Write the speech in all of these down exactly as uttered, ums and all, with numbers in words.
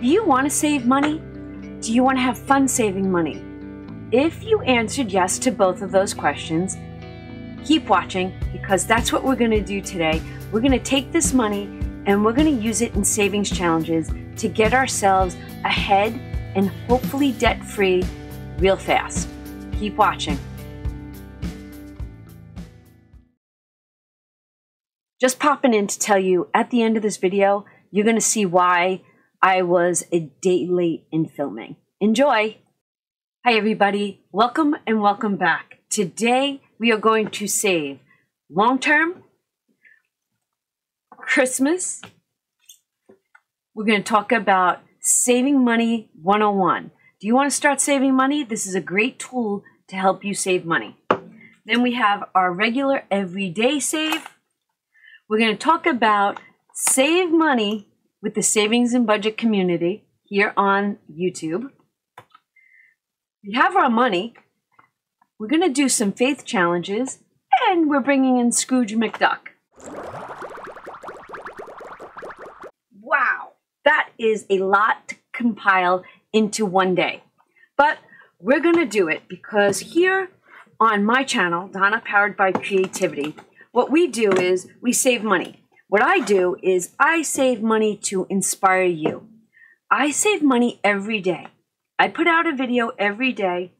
Do you want to save money? Do you want to have fun saving money? If you answered yes to both of those questions, keep watching, because that's what we're going to do today. We're going to take this money and we're going to use it in savings challenges to get ourselves ahead and hopefully debt-free real fast. Keep watching. Just popping in to tell you, at the end of this video, you're going to see why I was a day late in filming. Enjoy! Hi everybody, welcome and welcome back. Today we are going to save long-term, Christmas. We're going to talk about saving money one oh one. Do you want to start saving money? This is a great tool to help you save money. Then we have our regular everyday save. We're going to talk about save money with the savings and budget community here on YouTube. We have our money. We're going to do some faith challenges, and we're bringing in Scrooge McDuck. Wow, that is a lot to compile into one day. But we're going to do it because here on my channel, Donna Powered by Creativity, what we do is we save money. What I do is I save money to inspire you. I save money every day. I put out a video every day.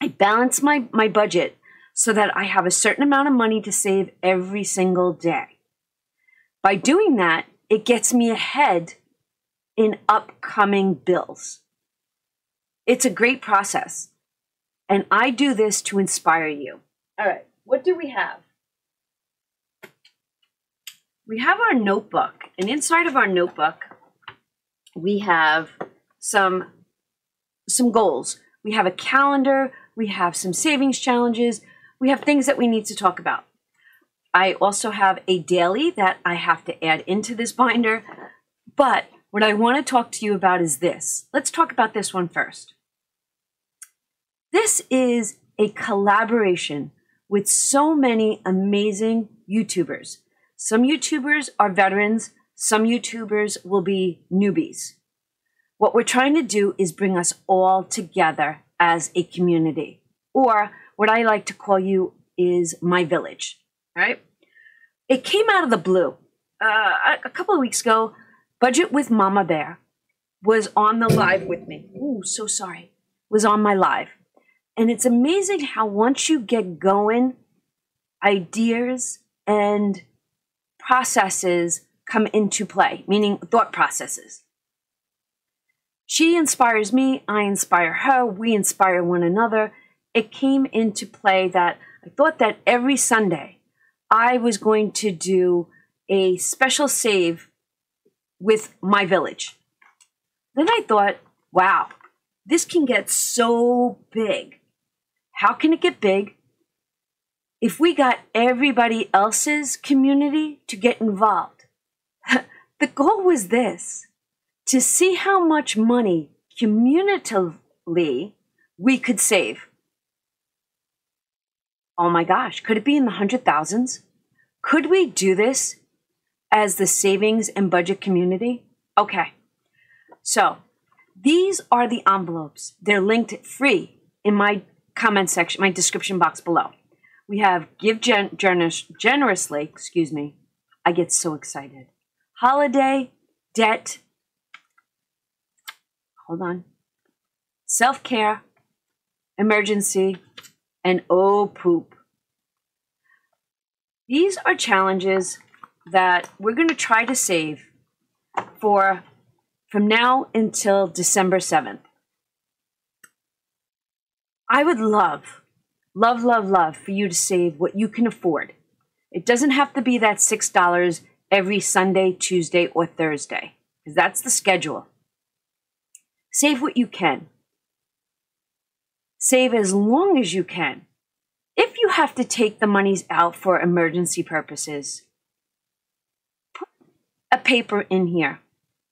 I balance my, my budget so that I have a certain amount of money to save every single day. By doing that, it gets me ahead in upcoming bills. It's a great process. And I do this to inspire you. All right, what do we have? We have our notebook, and inside of our notebook, we have some, some goals. We have a calendar, we have some savings challenges, we have things that we need to talk about. I also have a daily that I have to add into this binder, but what I want to talk to you about is this. Let's talk about this one first. This is a collaboration with so many amazing YouTubers. Some YouTubers are veterans, some YouTubers will be newbies. What we're trying to do is bring us all together as a community, or what I like to call you is my village, right? It came out of the blue. Uh, a couple of weeks ago, Budget with Mama Bear was on the live with me. Ooh, so sorry. Was on my live. And it's amazing how once you get going, ideas and processes come into play, meaning thought processes. She inspires me, I inspire her, we inspire one another. It came into play that I thought that every Sunday I was going to do a special save with my village. Then I thought, wow, this can get so big. How can it get big? If we got everybody else's community to get involved. The goal was this, to see how much money cumulatively we could save. Oh my gosh, could it be in the hundred thousands? Could we do this as the savings and budget community? Okay, so these are the envelopes. They're linked free in my comment section, my description box below. We have give gen generous generously, excuse me, I get so excited. Holiday, debt, hold on, self-care, emergency, and oh poop. These are challenges that we're going to try to save for from now until December seventh. I would love Love, love, love for you to save what you can afford. It doesn't have to be that six dollars every Sunday, Tuesday, or Thursday, because that's the schedule. Save what you can. Save as long as you can. If you have to take the monies out for emergency purposes, put a paper in here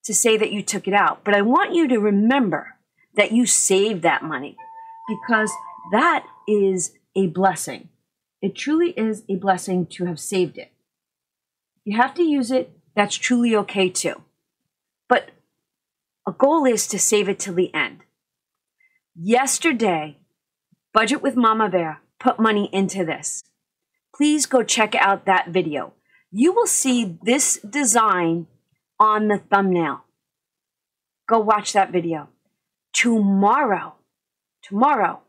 to say that you took it out. But I want you to remember that you saved that money, because that is a blessing. It truly is a blessing to have saved it. You have to use it. That's truly okay too. But a goal is to save it till the end. Yesterday, Budget with Mama Bear put money into this. Please go check out that video. You will see this design on the thumbnail. Go watch that video. Tomorrow, tomorrow,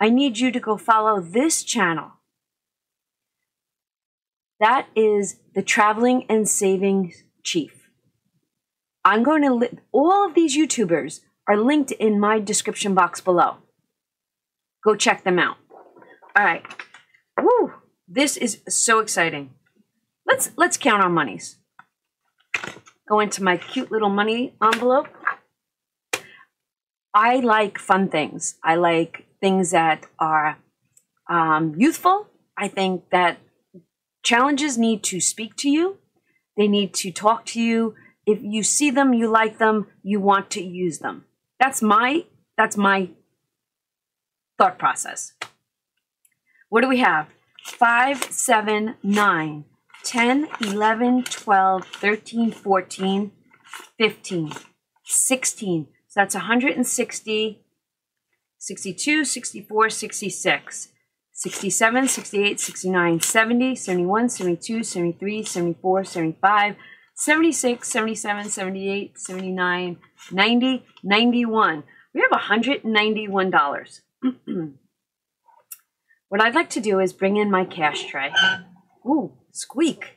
I need you to go follow this channel. That is the Traveling and Saving Chief. I'm going to, li- all of these YouTubers are linked in my description box below. Go check them out. All right. Woo! This is so exciting. Let's, let's count our monies. Go into my cute little money envelope. I like fun things. I like things that are um, youthful. I think that challenges need to speak to you. They need to talk to you. If you see them, you like them, you want to use them. That's my, that's my thought process. What do we have? five, seven, nine, ten, eleven, twelve, thirteen, fourteen, fifteen, sixteen. So that's one hundred sixty, sixty-two, sixty-four, sixty-six, sixty-seven, sixty-eight, sixty-nine, seventy, seventy-one, seventy-two, seventy-three, seventy-four, seventy-five, seventy-six, seventy-seven, seventy-eight, seventy-nine, ninety, ninety-one. We have one hundred ninety-one dollars. What I'd like to do is bring in my cash tray. Ooh, squeak.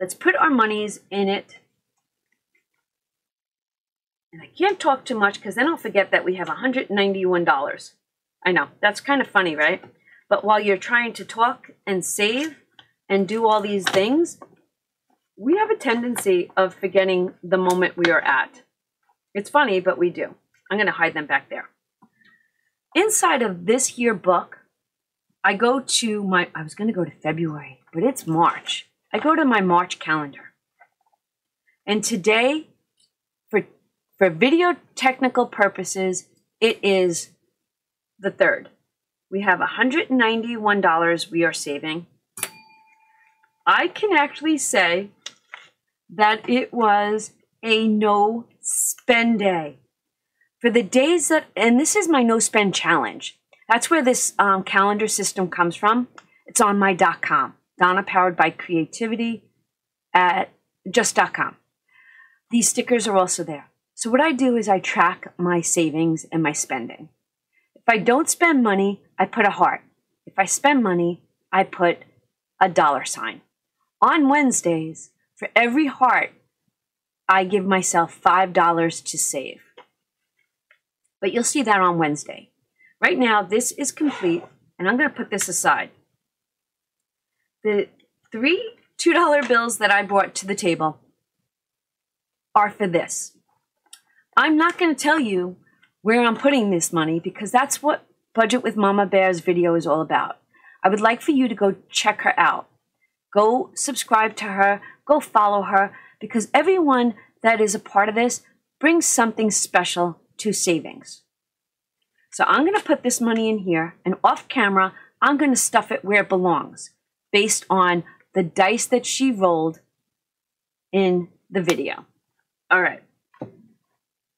Let's put our monies in it. And I can't talk too much because then I'll forget that we have one hundred ninety-one dollars. I know, that's kind of funny, right? But while you're trying to talk and save and do all these things, we have a tendency of forgetting the moment we are at. It's funny, but we do. I'm going to hide them back there. Inside of this here book, I go to my, I was going to go to February, but it's March. I go to my March calendar. And today, for for video technical purposes, it is the third. We have one hundred ninety-one dollars we are saving. I can actually say that it was a no spend day. For the days that, and this is my no spend challenge. That's where this um, calendar system comes from. It's on my .com, Donna Powered by Creativity at just dot com. These stickers are also there. So what I do is I track my savings and my spending. If I don't spend money, I put a heart. If I spend money, I put a dollar sign. On Wednesdays, for every heart, I give myself five dollars to save. But you'll see that on Wednesday. Right now, this is complete, and I'm going to put this aside. The three two dollar bills that I brought to the table are for this. I'm not going to tell you where I'm putting this money because that's what Budget with Mama Bear's video is all about. I would like for you to go check her out. Go subscribe to her. Go follow her because everyone that is a part of this brings something special to savings. So I'm going to put this money in here and off camera, I'm going to stuff it where it belongs based on the dice that she rolled in the video. All right.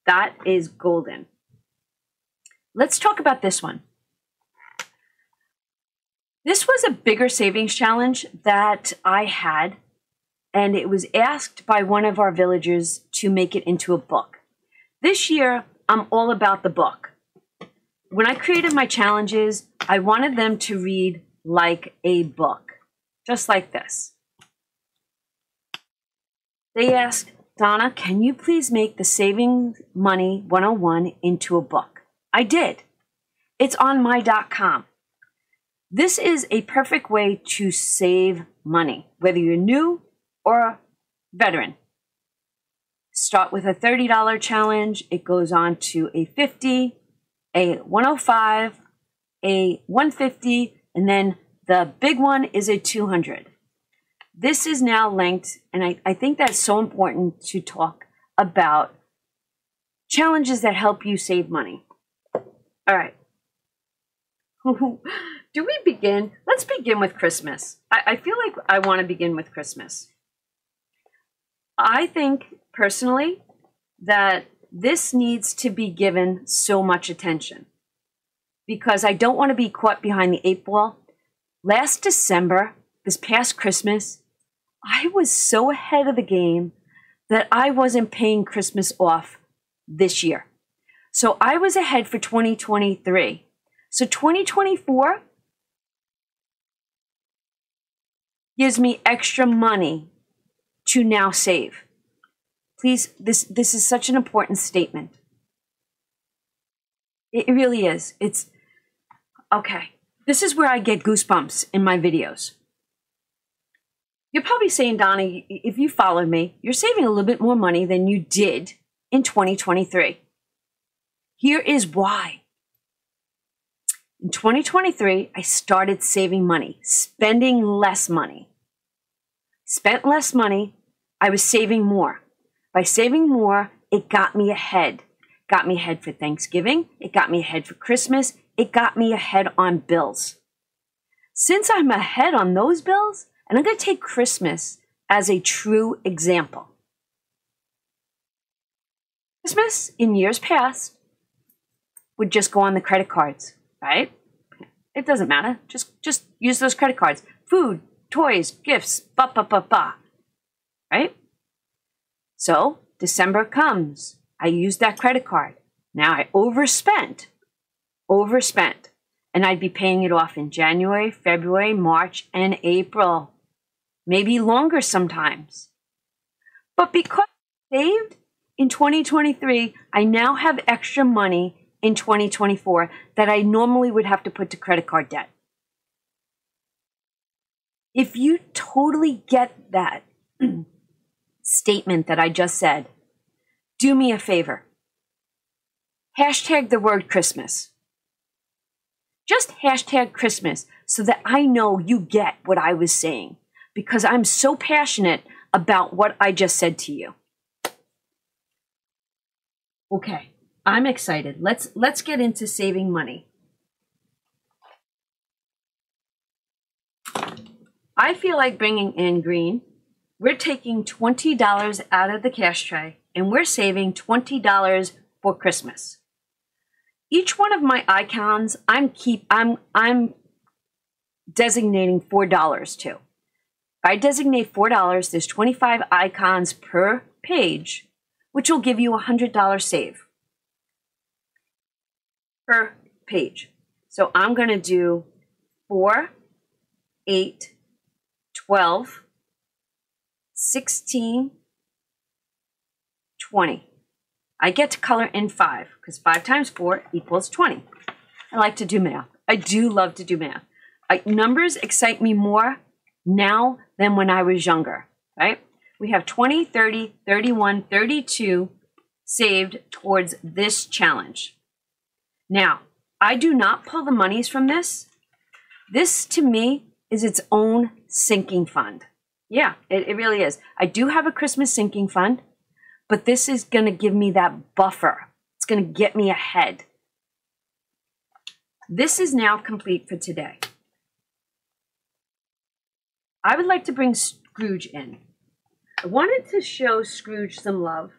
That is golden. Let's talk about this one. This was a bigger savings challenge that I had, and it was asked by one of our villagers to make it into a book. This year, I'm all about the book. When I created my challenges, I wanted them to read like a book, just like this. They asked, Donna, can you please make the Saving Money one oh one into a book? I did. It's on my dot com. This is a perfect way to save money, whether you're new or a veteran. Start with a thirty dollar challenge. It goes on to a fifty, a one oh five, a one fifty, and then the big one is a two hundred. This is now linked, and I, I think that's so important to talk about challenges that help you save money. All right. Do we begin? Let's begin with Christmas. I, I feel like I want to begin with Christmas. I think, personally, that this needs to be given so much attention because I don't want to be caught behind the eight ball. Last December, this past Christmas, I was so ahead of the game that I wasn't paying Christmas off this year. So I was ahead for twenty twenty-three. So twenty twenty-four gives me extra money to now save. Please, this, this is such an important statement. It really is. It's, okay. This is where I get goosebumps in my videos. You're probably saying, Donna, if you followed me, you're saving a little bit more money than you did in twenty twenty-three. Here is why. In twenty twenty-three, I started saving money, spending less money. Spent less money, I was saving more. By saving more, it got me ahead. Got me ahead for Thanksgiving. It got me ahead for Christmas. It got me ahead on bills. Since I'm ahead on those bills, and I'm going to take Christmas as a true example. Christmas in years past would just go on the credit cards, right? It doesn't matter. Just, just use those credit cards. Food, toys, gifts, ba ba ba ba, right? So December comes. I used that credit card. Now I overspent, overspent, and I'd be paying it off in January, February, March, and April, maybe longer sometimes. But because I saved in twenty twenty-three, I now have extra money in twenty twenty-four that I normally would have to put to credit card debt. If you totally get that statement that I just said, do me a favor. Hashtag the word Christmas. Just hashtag Christmas so that I know you get what I was saying, because I'm so passionate about what I just said to you. Okay, I'm excited. Let's let's get into saving money. I feel like bringing in green. We're taking twenty dollars out of the cash tray, and we're saving twenty dollars for Christmas. Each one of my icons, I'm keep I'm I'm designating four dollars to. If I designate four dollars, there's twenty-five icons per page, which will give you a one hundred dollar save per page. So I'm going to do four, eight, twelve, sixteen, twenty. I get to color in five, because five times four equals twenty. I like to do math. I do love to do math. I, numbers excite me more now than when I was younger, right? We have twenty, thirty, thirty-one, thirty-two saved towards this challenge. Now, I do not pull the monies from this. This, to me, is its own sinking fund. Yeah, it, it really is. I do have a Christmas sinking fund. But this is going to give me that buffer. It's going to get me ahead. This is now complete for today. I would like to bring Scrooge in. I wanted to show Scrooge some love.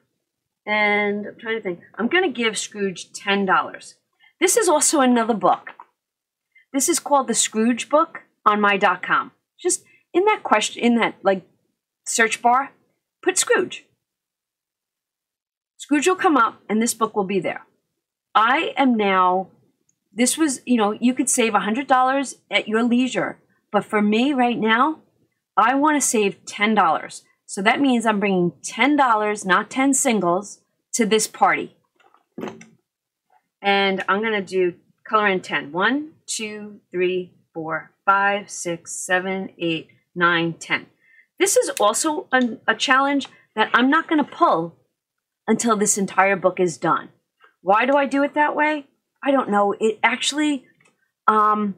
And I'm trying to think. I'm going to give Scrooge ten dollars. This is also another book. This is called the Scrooge Book on my dot com. Just in that question, in that like search bar, put Scrooge. Scrooge will come up, and this book will be there. I am now, this was, you know, you could save one hundred dollars at your leisure. But for me right now, I want to save ten dollars. So that means I'm bringing ten dollars, not ten singles, to this party. And I'm going to do color in ten. one, two, three, four, five, six, seven, eight, nine, ten. This is also a, a challenge that I'm not going to pull until this entire book is done. Why do I do it that way? I don't know. It actually, um,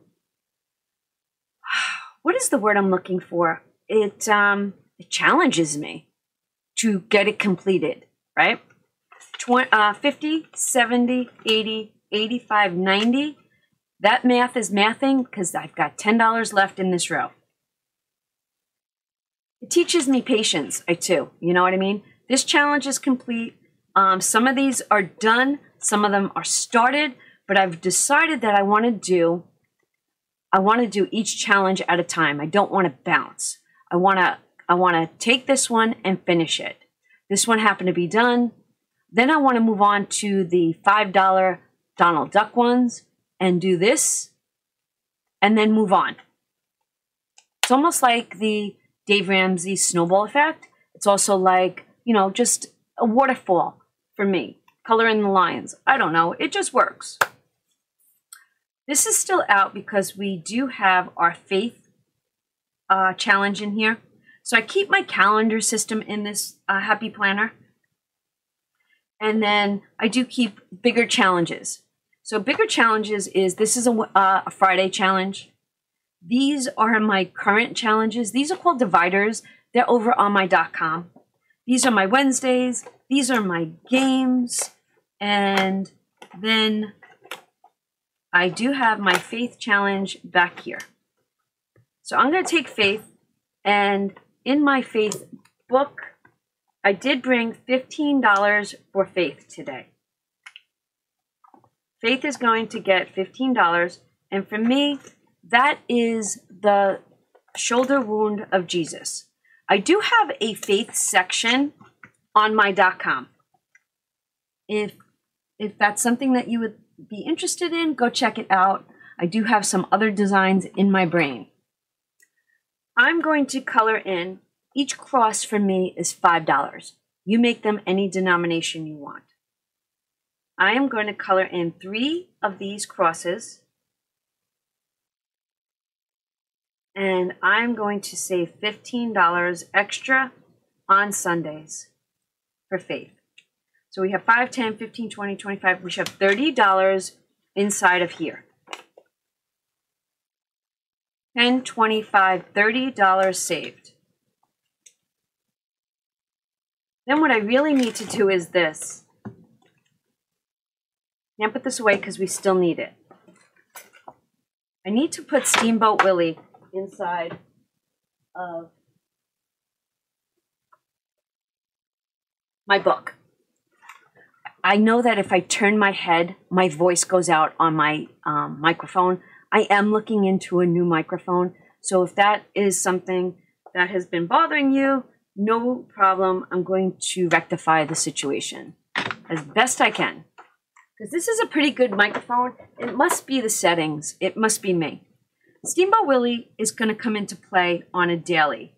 what is the word I'm looking for? It, um, it challenges me to get it completed, right? twenty, fifty, seventy, eighty, eighty-five, ninety. That math is mathing because I've got ten dollars left in this row. It teaches me patience, I too. You know what I mean? This challenge is complete. Um, some of these are done, some of them are started, but I've decided that I want to do, I want to do each challenge at a time. I don't want to bounce. I want to, I want to take this one and finish it. This one happened to be done. Then I want to move on to the five dollar Donald Duck ones and do this and then move on. It's almost like the Dave Ramsey snowball effect. It's also like, you know, just a waterfall for me. Color in the lines. I don't know. It just works. This is still out because we do have our faith uh, challenge in here. So I keep my calendar system in this uh, happy planner. And then I do keep bigger challenges. So bigger challenges is, this is a, uh, a Friday challenge. These are my current challenges. These are called dividers. They're over on my dot com. These are my Wednesdays. These are my games. And then I do have my faith challenge back here. So I'm going to take faith, and in my faith book, I did bring fifteen dollars for faith today. Faith is going to get fifteen dollars. And for me, that is the shoulder wound of Jesus. I do have a faith section on my .com. If, if that's something that you would be interested in, go check it out. I do have some other designs in my brain. I'm going to color in. Each cross for me is five dollars. You make them any denomination you want. I am going to color in three of these crosses. And I'm going to save fifteen dollars extra on Sundays for faith. So we have five, ten, fifteen, twenty, twenty-five. We should have thirty dollars inside of here. ten, twenty-five, thirty dollars saved. Then what I really need to do is this. Can't put this away because we still need it. I need to put Steamboat Willie inside of my book. I know that if I turn my head, my voice goes out on my um, microphone. I am looking into a new microphone. So if that is something that has been bothering you, no problem. I'm going to rectify the situation as best I can. Because this is a pretty good microphone. It must be the settings. It must be me. Steamboat Willie is going to come into play on a daily.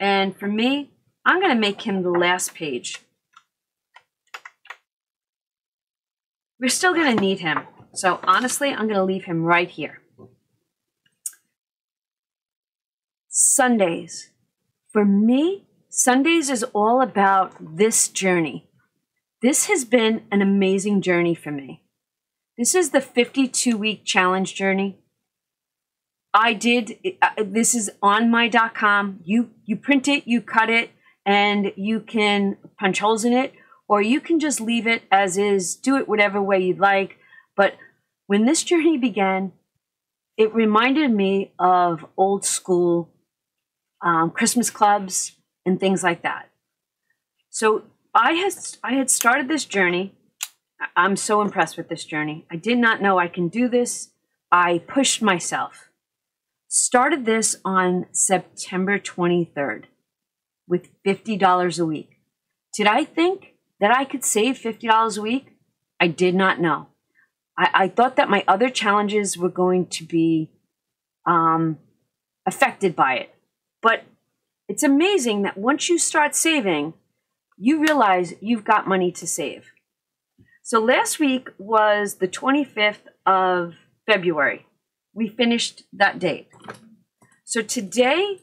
And for me, I'm going to make him the last page. We're still going to need him. So honestly, I'm going to leave him right here. Sundays. For me, Sundays is all about this journey. This has been an amazing journey for me. This is the fifty-two week challenge journey. I did, this is on my .com. You, you print it, you cut it, and you can punch holes in it, or you can just leave it as is, do it whatever way you'd like. But when this journey began, it reminded me of old school um, Christmas clubs and things like that. So I had, I had started this journey. I'm so impressed with this journey. I did not know I can do this. I pushed myself. Started this on September twenty-third with fifty dollars a week. Did I think that I could save fifty dollars a week? I did not know. I, I thought that my other challenges were going to be um, affected by it. But it's amazing that once you start saving, you realize you've got money to save. So last week was the twenty-fifth of February. We finished that date. So today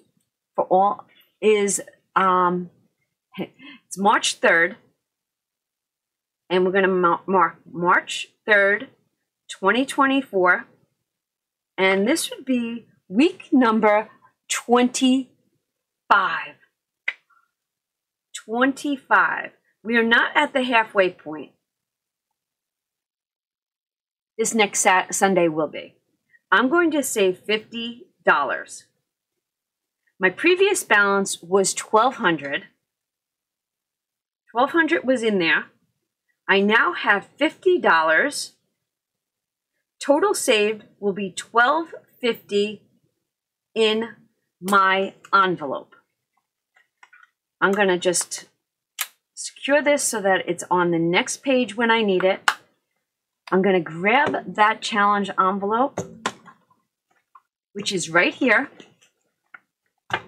for all is, um, it's March third. And we're going to mark March third, twenty twenty-four. And this would be week number twenty-five. twenty-five. We are not at the halfway point. This next Saturday, Sunday will be. I'm going to save fifty dollars. My previous balance was twelve hundred dollars. twelve hundred dollars was in there. I now have fifty dollars. Total saved will be twelve fifty in my envelope. I'm going to just secure this so that it's on the next page when I need it. I'm going to grab that challenge envelope, which is right here. I'm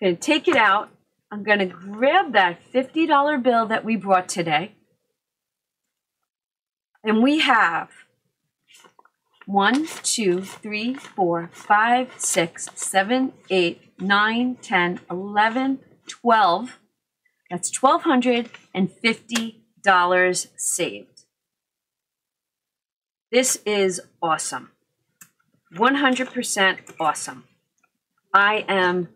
going to take it out. I'm going to grab that fifty dollar bill that we brought today. And we have one, two, three, four, five, six, seven, eight, nine, ten, eleven, twelve. That's one thousand two hundred fifty dollars saved. This is awesome. one hundred percent awesome. I am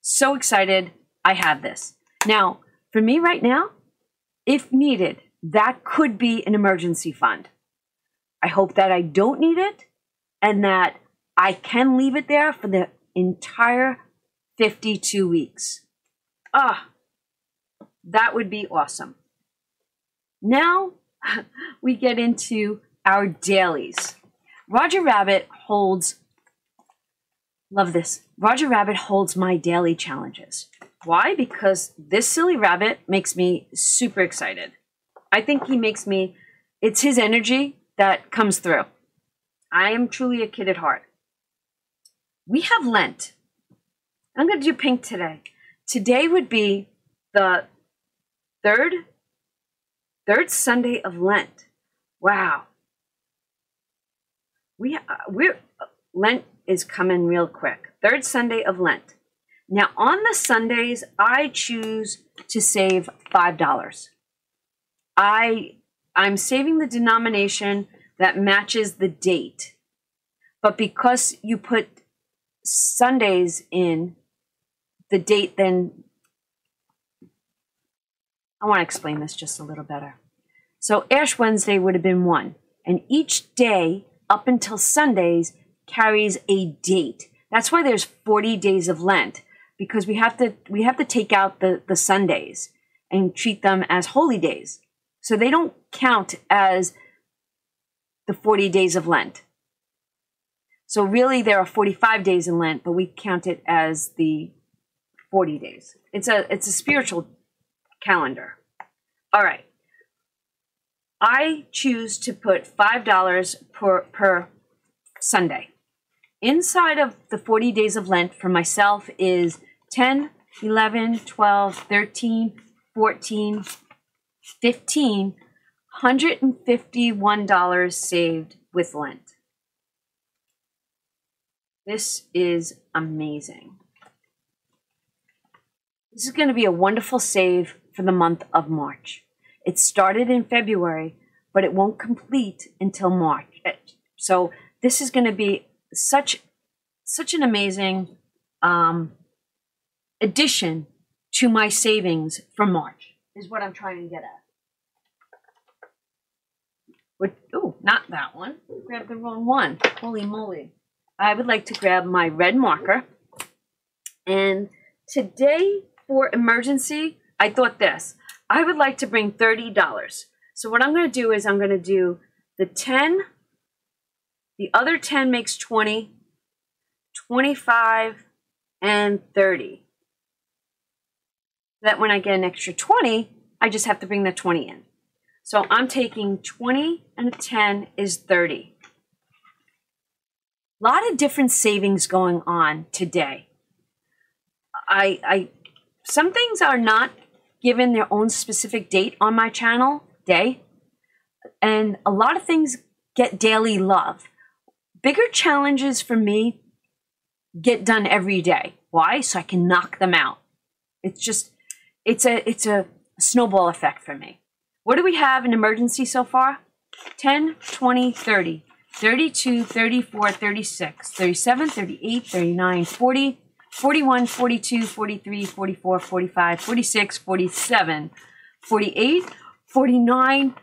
so excited I have this. Now, for me right now, if needed, that could be an emergency fund. I hope that I don't need it and that I can leave it there for the entire fifty-two weeks. Ah, that would be awesome. Now we get into our dailies. Roger Rabbit holds, love this, Roger Rabbit holds my daily challenges. Why? Because this silly rabbit makes me super excited. I think he makes me, it's his energy that comes through. I am truly a kid at heart. We have Lent. I'm going to do pink today. Today would be the third, third Sunday of Lent. Wow. We, uh, we're, uh, Lent is coming real quick. Third Sunday of Lent. Now on the Sundays, I choose to save five dollars. I, I'm saving the denomination that matches the date. But because you put Sundays in, the date then, I want to explain this just a little better. So Ash Wednesday would have been one. And each day up until Sundays carries a date. That's why there's forty days of Lent, because we have to we have to take out the, the Sundays and treat them as holy days. So they don't count as the forty days of Lent. So really there are forty-five days in Lent, but we count it as the forty days. It's a it's a spiritual calendar. All right. I choose to put five dollars per, per Sunday. Inside of the forty days of Lent for myself is ten, eleven, twelve, thirteen, fourteen, fifteen, one hundred fifty-one dollars saved with Lent. This is amazing. This is going to be a wonderful save for the month of March. It started in February, but it won't complete until March. So this is going to be such such an amazing um, addition to my savings for March, is what I'm trying to get at. Oh, not that one. Grab the wrong one. Holy moly. I would like to grab my red marker. And today, for emergency, I thought this. I would like to bring thirty dollars. So what I'm going to do is I'm going to do the ten, the other ten makes twenty, twenty-five, and thirty. That when I get an extra twenty, I just have to bring the twenty in. So I'm taking twenty and a ten is thirty. A lot of different savings going on today. I, I some things are not given their own specific date on my channel, day, and a lot of things get daily love. Bigger challenges for me get done every day. Why? So I can knock them out. It's just, it's a, it's a snowball effect for me. What do we have in emergency so far? ten, twenty, thirty, thirty-two, thirty-four, thirty-six, thirty-seven, thirty-eight, thirty-nine, forty, forty-one, forty-two, forty-three, forty-four, forty-five, forty-six, forty-seven, forty-eight, forty-nine,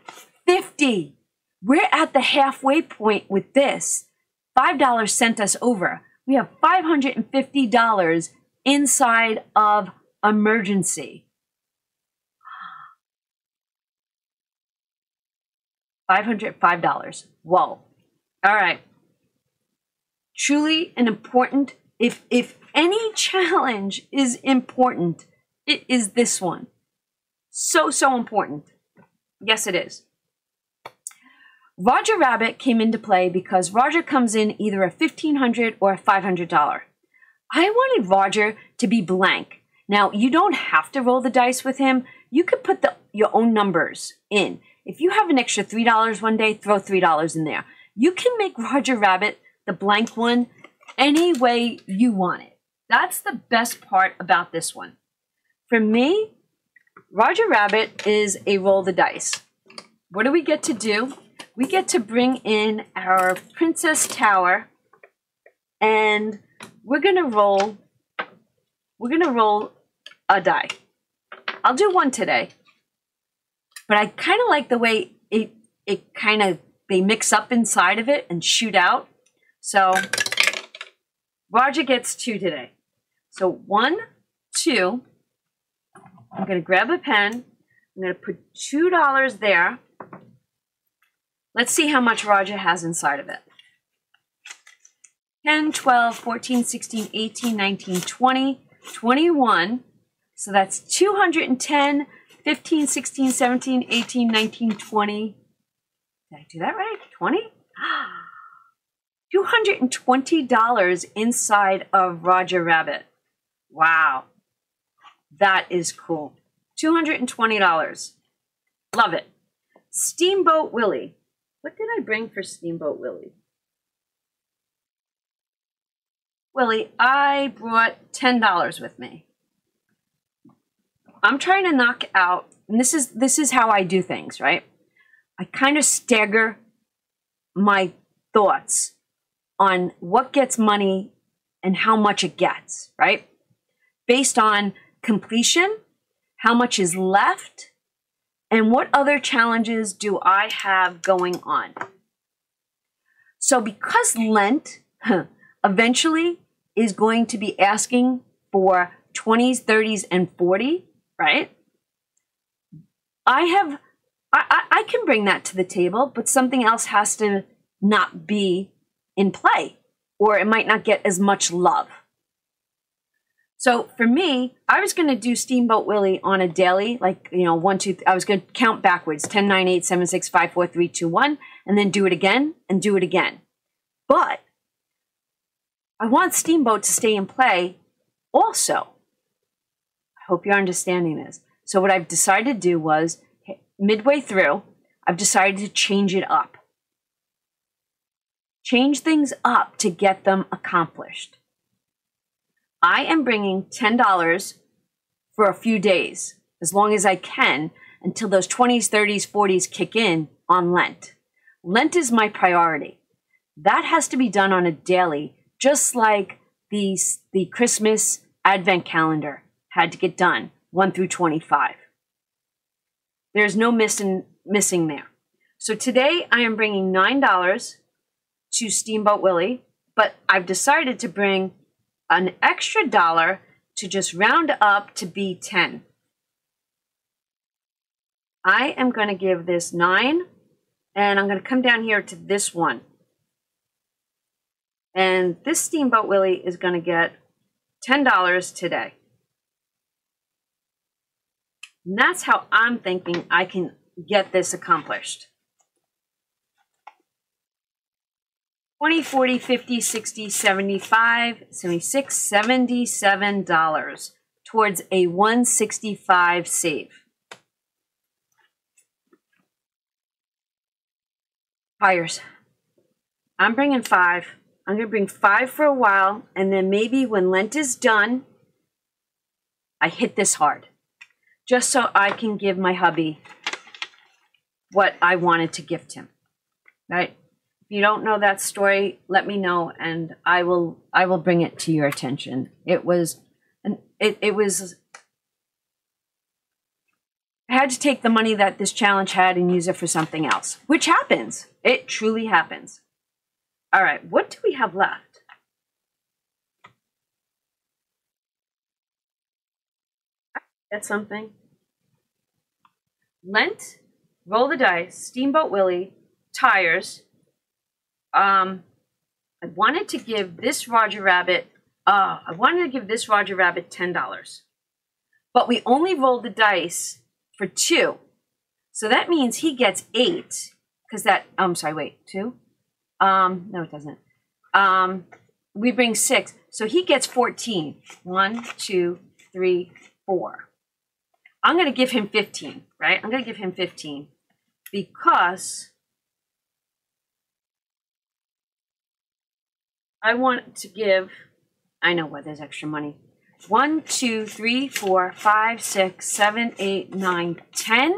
fifty. We're at the halfway point with this. five dollars sent us over. We have five hundred fifty dollars inside of emergency. five hundred five dollars. Whoa. All right. Truly an important, if, if any challenge is important, it is this one. So, so important. Yes, it is. Roger Rabbit came into play because Roger comes in either a fifteen hundred dollars or a five hundred dollars. I wanted Roger to be blank. Now, you don't have to roll the dice with him. You could put the, your own numbers in. If you have an extra three dollars one day, throw three dollars in there. You can make Roger Rabbit the blank one any way you want it. That's the best part about this one. For me, Roger Rabbit is a roll the dice. What do we get to do? We get to bring in our Princess Tower, and we're gonna roll, we're gonna roll a die. I'll do one today. But I kind of like the way it, it kind of, they mix up inside of it and shoot out. So Roger gets two today. So one, two, I'm going to grab a pen. I'm going to put two dollars there. Let's see how much Roger has inside of it. ten, twelve, fourteen, sixteen, eighteen, nineteen, twenty, twenty-one. So that's two hundred ten. fifteen, sixteen, seventeen, eighteen, nineteen, twenty. Did I do that right? twenty? two hundred twenty dollars inside of Roger Rabbit. Wow. That is cool. two hundred twenty dollars. Love it. Steamboat Willie. What did I bring for Steamboat Willie? Willie, I brought ten dollars with me. I'm trying to knock out, and this is this is how I do things, right? I kind of stagger my thoughts on what gets money and how much it gets, right? Based on completion, how much is left, and what other challenges do I have going on? So because Lent eventually is going to be asking for twenties, thirties, and forty, right? I have, I, I, I can bring that to the table, but something else has to not be in play, or it might not get as much love. So for me, I was going to do Steamboat Willie on a daily, like, you know, one, two, I was going to count backwards, ten, nine, eight, seven, six, five, four, three, two, one, and then do it again and do it again. But I want Steamboat to stay in play also. Hope you're understanding this. So what I've decided to do was, midway through, I've decided to change it up. Change things up to get them accomplished. I am bringing ten dollars for a few days, as long as I can, until those twenties, thirties, forties kick in on Lent. Lent is my priority. That has to be done on a daily, just like the, the Christmas Advent calendar had to get done, one through twenty-five. There's no missing, missing there. So today I am bringing nine dollars to Steamboat Willie, but I've decided to bring an extra dollar to just round up to be ten. I am gonna give this nine, and I'm gonna come down here to this one. And this Steamboat Willie is gonna get ten dollars today. And that's how I'm thinking I can get this accomplished. twenty, forty, fifty, sixty, seventy-five, seventy-six, seventy-seven dollars towards a one sixty-five save. Buyers, I'm bringing five. I'm going to bring five for a while, and then maybe when Lent is done, I hit this hard. Just so I can give my hubby what I wanted to gift him, right? If you don't know that story, let me know, and I will I will bring it to your attention. It was, an, it, it was, I had to take the money that this challenge had and use it for something else, which happens. It truly happens. All right, what do we have left? That's something. Lent Roll the Dice, Steamboat Willie, Tires. Um, I wanted to give this Roger Rabbit, uh, I wanted to give this Roger Rabbit ten dollars. But we only rolled the dice for two. So that means he gets eight. Because that, oh, I'm sorry, wait, two? Um, no, it doesn't. Um, we bring six. So he gets fourteen. One, two, three, four. I'm going to give him fifteen, right? I'm going to give him fifteen because I want to give, I know why there's extra money. One, two, three, four, five, six, seven, eight, nine, ten.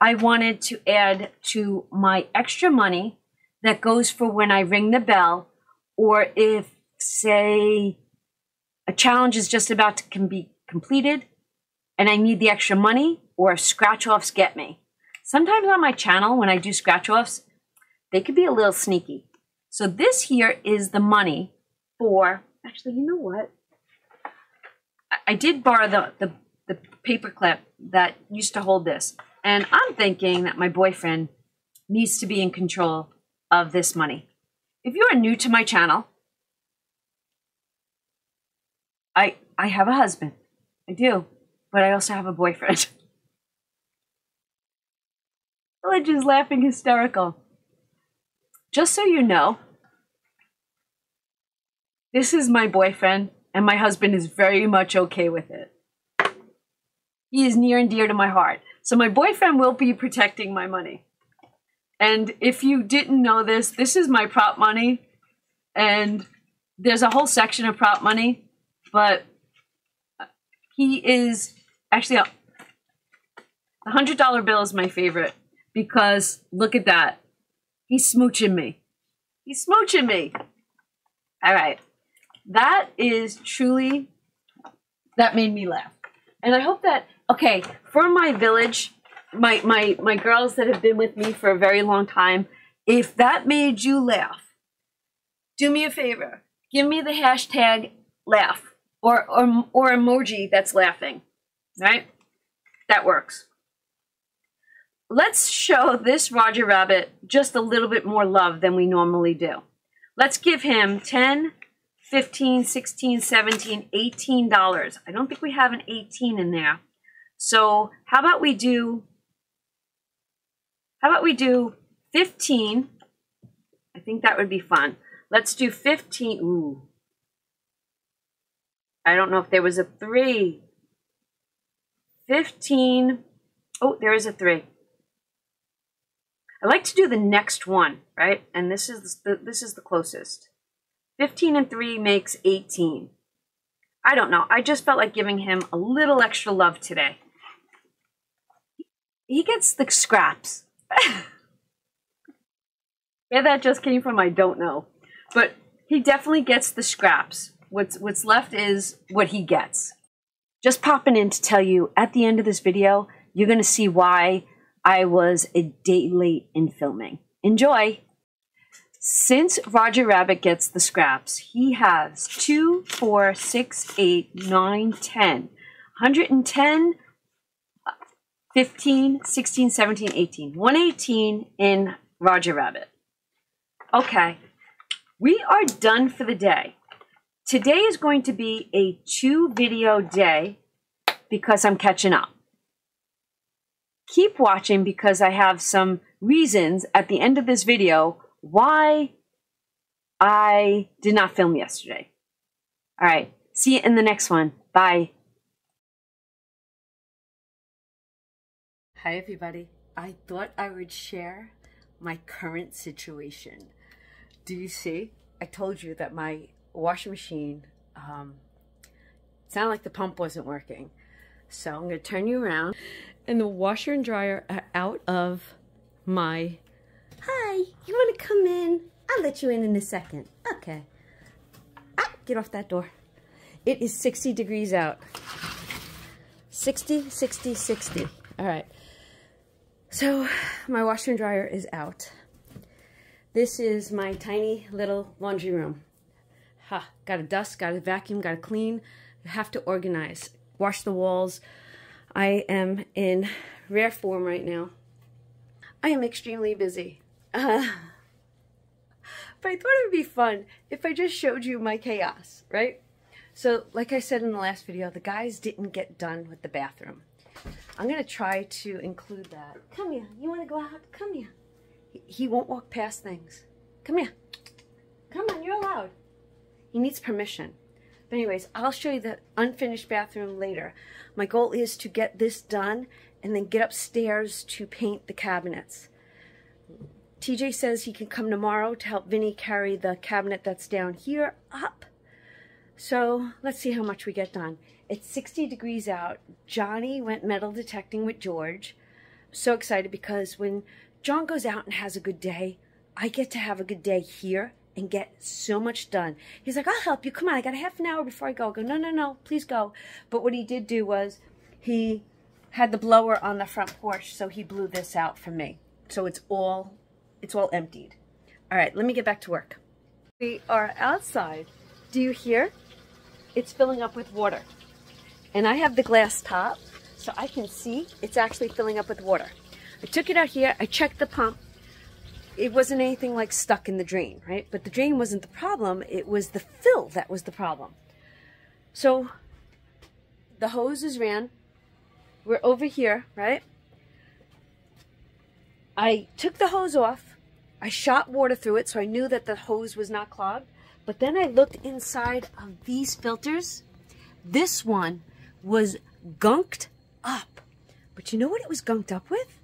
I wanted to add to my extra money that goes for when I ring the bell, or if, say, a challenge is just about to can be completed and I need the extra money, or scratch-offs get me. Sometimes on my channel, when I do scratch-offs, they could be a little sneaky. So this here is the money for, actually, you know what? I, I did borrow the, the, the paper clip that used to hold this. And I'm thinking that my boyfriend needs to be in control of this money. If you are new to my channel, I I have a husband. I do. But I also have a boyfriend. Village is laughing hysterical. Just so you know, this is my boyfriend, and my husband is very much okay with it. He is near and dear to my heart. So my boyfriend will be protecting my money. And if you didn't know this, this is my prop money. And there's a whole section of prop money. But he is actually, a, the one hundred dollar bill is my favorite. Because look at that. He's smooching me. He's smooching me. All right. That is truly, that made me laugh. And I hope that... Okay, for my village, my, my, my girls that have been with me for a very long time, if that made you laugh, do me a favor. Give me the hashtag laugh or, or, or emoji that's laughing, right? That works. Let's show this Roger Rabbit just a little bit more love than we normally do. Let's give him ten, fifteen, sixteen, seventeen, eighteen dollars. I don't think we have an eighteen in there. So how about we do, how about we do fifteen? I think that would be fun. Let's do fifteen. Ooh. I don't know if there was a three. fifteen. Oh, there is a three. I like to do the next one, right? And this is the, this is the closest. fifteen and three makes eighteen. I don't know. I just felt like giving him a little extra love today. He gets the scraps. Where that just came from, I don't know. But he definitely gets the scraps. What's, what's left is what he gets. Just popping in to tell you, at the end of this video, you're going to see why I was a day late in filming. Enjoy! Since Roger Rabbit gets the scraps, he has two, four, six, eight, nine, ten. one ten, fifteen, sixteen, seventeen, eighteen. one eighteen in Roger Rabbit. Okay, we are done for the day. Today is going to be a two video day because I'm catching up. Keep watching because I have some reasons at the end of this video why I did not film yesterday. All right, see you in the next one. Bye. Hi everybody. I thought I would share my current situation. Do you see? I told you that my washing machine, um, it sounded like the pump wasn't working. So I'm gonna turn you around. And the washer and dryer are out of my... Hi, you want to come in? I'll let you in in a second. Okay. Ah, get off that door. It is sixty degrees out. sixty, sixty, sixty. All right. So my washer and dryer is out. This is my tiny little laundry room. Ha, got to dust, got to vacuum, got to clean. You have to organize. Wash the walls. I am in rare form right now. I am extremely busy. Uh, but I thought it would be fun if I just showed you my chaos, right? So like I said in the last video, the guys didn't get done with the bathroom. I'm going to try to include that. Come here. You want to go out? Come here. He, he won't walk past things. Come here. Come on, you're allowed. He needs permission. But anyways, I'll show you the unfinished bathroom later. My goal is to get this done and then get upstairs to paint the cabinets. T J says he can come tomorrow to help Vinny carry the cabinet that's down here up. So let's see how much we get done. It's sixty degrees out. Johnny went metal detecting with George. So excited because when John goes out and has a good day, I get to have a good day here and get so much done. He's like, I'll help you. Come on, I got a half an hour before I go. I go, no, no, no, please go. But what he did do was he had the blower on the front porch, so he blew this out for me. So it's all, it's all emptied. All right, let me get back to work. We are outside. Do you hear? It's filling up with water. And I have the glass top, so I can see it's actually filling up with water. I took it out here, I checked the pump. It wasn't anything like stuck in the drain, right? But the drain wasn't the problem, it was the fill that was the problem. So the hose is ran, we're over here, right? I took the hose off, I shot water through it so I knew that the hose was not clogged, but then I looked inside of these filters. This one was gunked up. But you know what it was gunked up with?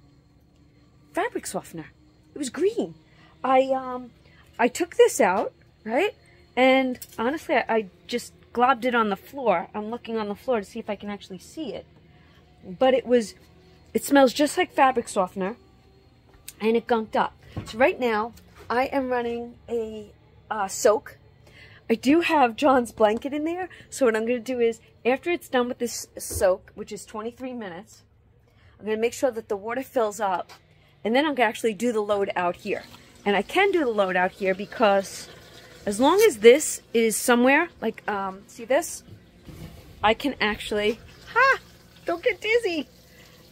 Fabric softener. It was green. I um, I took this out, right? And honestly, I, I just globbed it on the floor. I'm looking on the floor to see if I can actually see it. But it was, it smells just like fabric softener and it gunked up. So right now, I am running a uh, soak. I do have John's blanket in there, so what I'm going to do is, after it's done with this soak, which is twenty-three minutes, I'm going to make sure that the water fills up, and then I'm going to actually do the load out here. And I can do the load out here because as long as this is somewhere, like, um, see this? I can actually, ha! Don't get dizzy!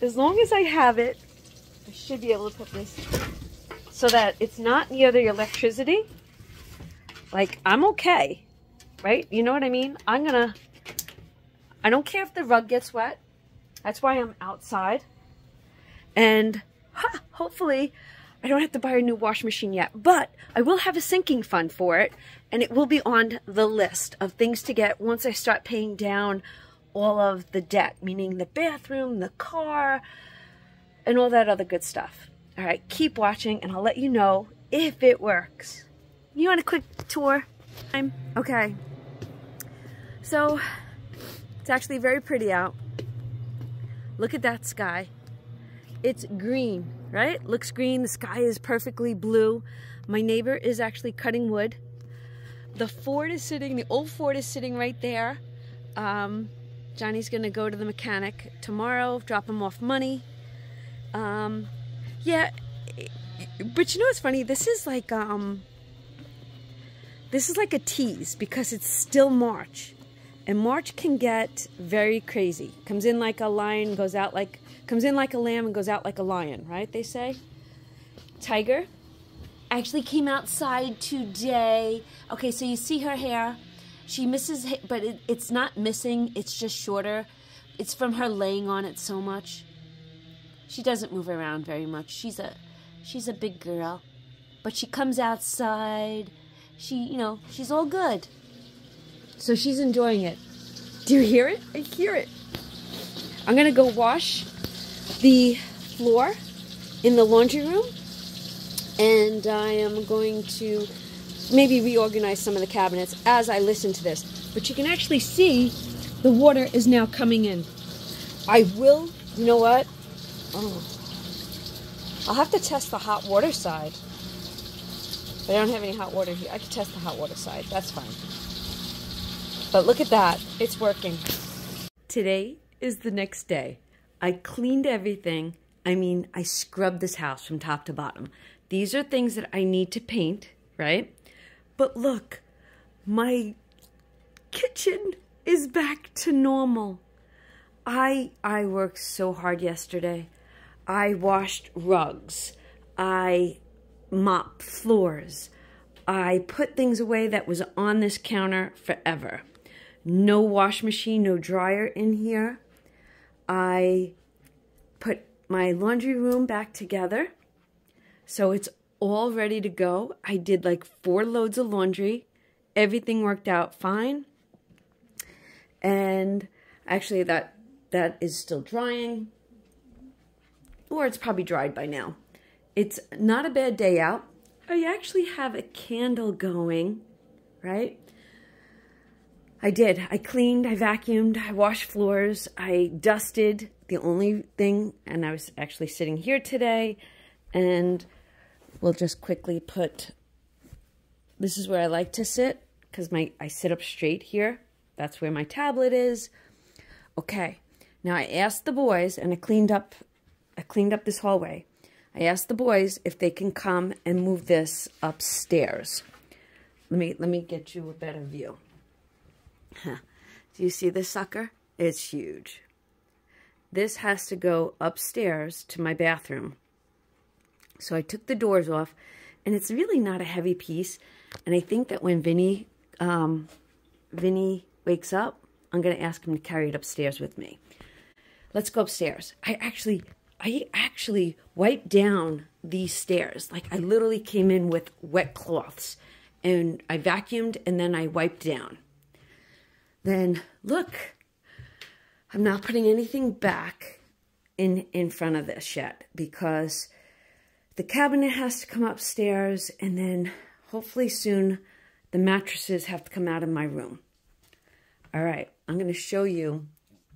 As long as I have it, I should be able to put this so that it's not near the electricity. Like, I'm okay, right? You know what I mean? I'm gonna, I don't care if the rug gets wet. That's why I'm outside. And ha, hopefully I don't have to buy a new washing machine yet, but I will have a sinking fund for it. And it will be on the list of things to get once I start paying down all of the debt, meaning the bathroom, the car, and all that other good stuff. All right, keep watching and I'll let you know if it works. You want a quick tour? I'm okay. So it's actually very pretty out. Look at that sky. It's green, right? Looks green. The sky is perfectly blue. My neighbor is actually cutting wood. The Ford is sitting, the old Ford is sitting right there. Um, Johnny's gonna go to the mechanic tomorrow, drop him off money. Um, yeah, but you know what's funny? This is like, um, This is like a tease because it's still March, and March can get very crazy. Comes in like a lion, goes out like, comes in like a lamb and goes out like a lion, right, they say? Tiger actually came outside today. Okay, so you see her hair. She misses, but it, it's not missing, it's just shorter. It's from her laying on it so much. She doesn't move around very much. She's a, she's a big girl, but she comes outside. She, you know, she's all good. So she's enjoying it. Do you hear it? I hear it. I'm gonna go wash the floor in the laundry room, and I am going to maybe reorganize some of the cabinets as I listen to this. But you can actually see the water is now coming in. I will, you know what? Oh, I'll have to test the hot water side. But I don't have any hot water here. I could test the hot water side. That's fine. But look at that. It's working. Today is the next day. I cleaned everything. I mean, I scrubbed this house from top to bottom. These are things that I need to paint, right? But look, my kitchen is back to normal. I I worked so hard yesterday. I washed rugs. I mop floors. I put things away that was on this counter forever. No wash machine, no dryer in here. I put my laundry room back together, so it's all ready to go. I did like four loads of laundry. Everything worked out fine. And actually that that is still drying, or it's probably dried by now. It's not a bad day out. I actually have a candle going, right? I did. I cleaned, I vacuumed, I washed floors, I dusted. The only thing, and I was actually sitting here today, and we'll just quickly put, this is where I like to sit, because my I sit up straight here. That's where my tablet is. Okay, now I asked the boys, and I cleaned up, I cleaned up this hallway. I asked the boys if they can come and move this upstairs. Let me, let me get you a better view. Huh. Do you see this sucker? It's huge. This has to go upstairs to my bathroom. So I took the doors off, and it's really not a heavy piece. And I think that when Vinny, um, Vinny wakes up, I'm going to ask him to carry it upstairs with me. Let's go upstairs. I actually, I actually wiped down these stairs. Like, I literally came in with wet cloths, and I vacuumed, and then I wiped down. Then look, I'm not putting anything back in, in front of this yet, because the cabinet has to come upstairs, and then hopefully soon the mattresses have to come out of my room. All right, I'm going to show you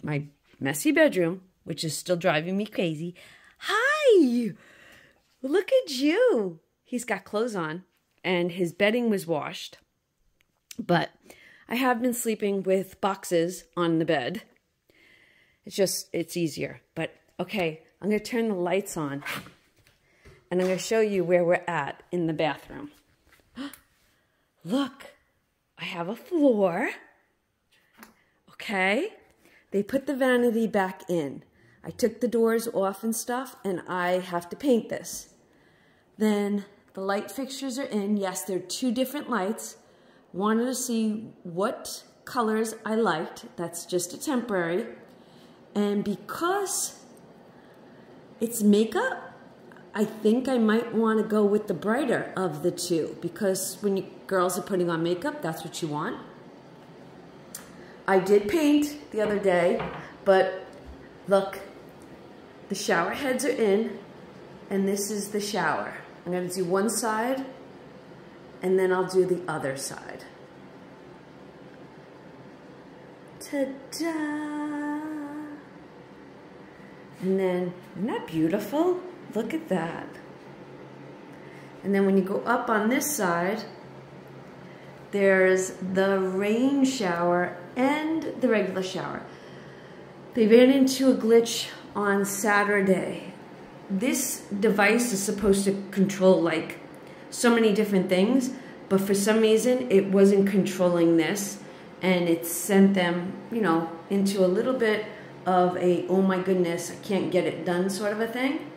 my messy bedroom, which is still driving me crazy. Hi, look at you. He's got clothes on, and his bedding was washed, but I have been sleeping with boxes on the bed. It's just, it's easier. But, okay, I'm going to turn the lights on, and I'm going to show you where we're at in the bathroom. Look, I have a floor. Okay. They put the vanity back in. I took the doors off and stuff, and I have to paint this. Then the light fixtures are in. Yes, they're two different lights. Wanted to see what colors I liked. That's just a temporary. And because it's makeup, I think I might want to go with the brighter of the two, because when you, girls are putting on makeup, that's what you want. I did paint the other day, but look, the shower heads are in, and this is the shower. I'm going to do one side, and then I'll do the other side. Ta-da! And then, isn't that beautiful? Look at that. And then when you go up on this side, there's the rain shower and the regular shower. They ran into a glitch on Saturday. This device is supposed to control, like, so many different things, but for some reason it wasn't controlling this, and it sent them, you know, into a little bit of a, oh my goodness, I can't get it done sort of a thing.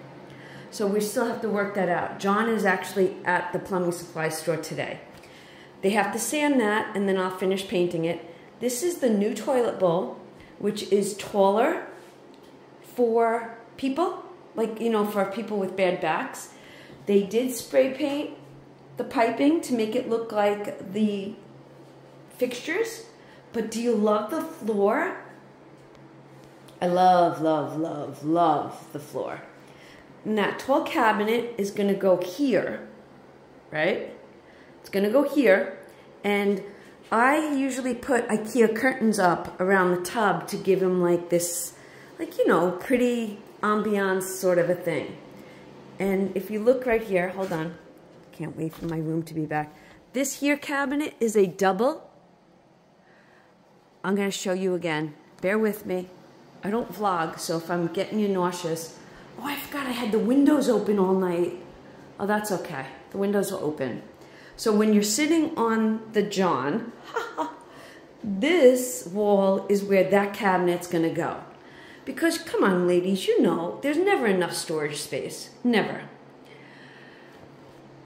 So we still have to work that out. John is actually at the plumbing supply store today. They have to sand that, and then I'll finish painting it. This is the new toilet bowl, which is taller for people, like, you know, for people with bad backs. They did spray paint the piping to make it look like the fixtures. But do you love the floor? I love, love, love, love the floor. And that tall cabinet is going to go here, right? It's going to go here. And I usually put IKEA curtains up around the tub to give them like this, like, you know, pretty ambiance sort of a thing. And if you look right here, hold on, can't wait for my room to be back. This here cabinet is a double. I'm going to show you again. Bear with me. I don't vlog, so if I'm getting you nauseous. Oh, I forgot I had the windows open all night. Oh, that's okay. The windows are open. So when you're sitting on the John, this wall is where that cabinet's going to go. Because, come on, ladies, you know, there's never enough storage space. Never.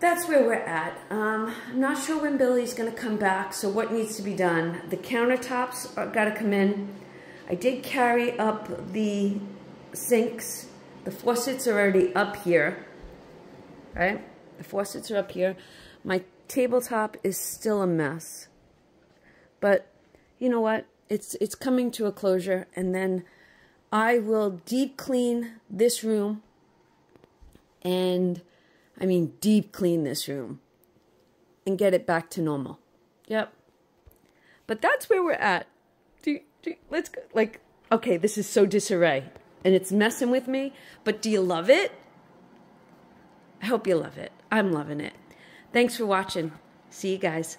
that's where we're at. Um, I'm not sure when Billy's gonna come back, so what needs to be done? The countertops are, gotta come in. I did carry up the sinks. The faucets are already up here, right? The faucets are up here. My tabletop is still a mess. But you know what? It's, it's coming to a closure, and then I will deep clean this room, and I mean deep clean this room and get it back to normal. Yep. But that's where we're at. Do, do, let's go. Like, okay, this is so disarray and it's messing with me, but do you love it? I hope you love it. I'm loving it. Thanks for watching. See you guys.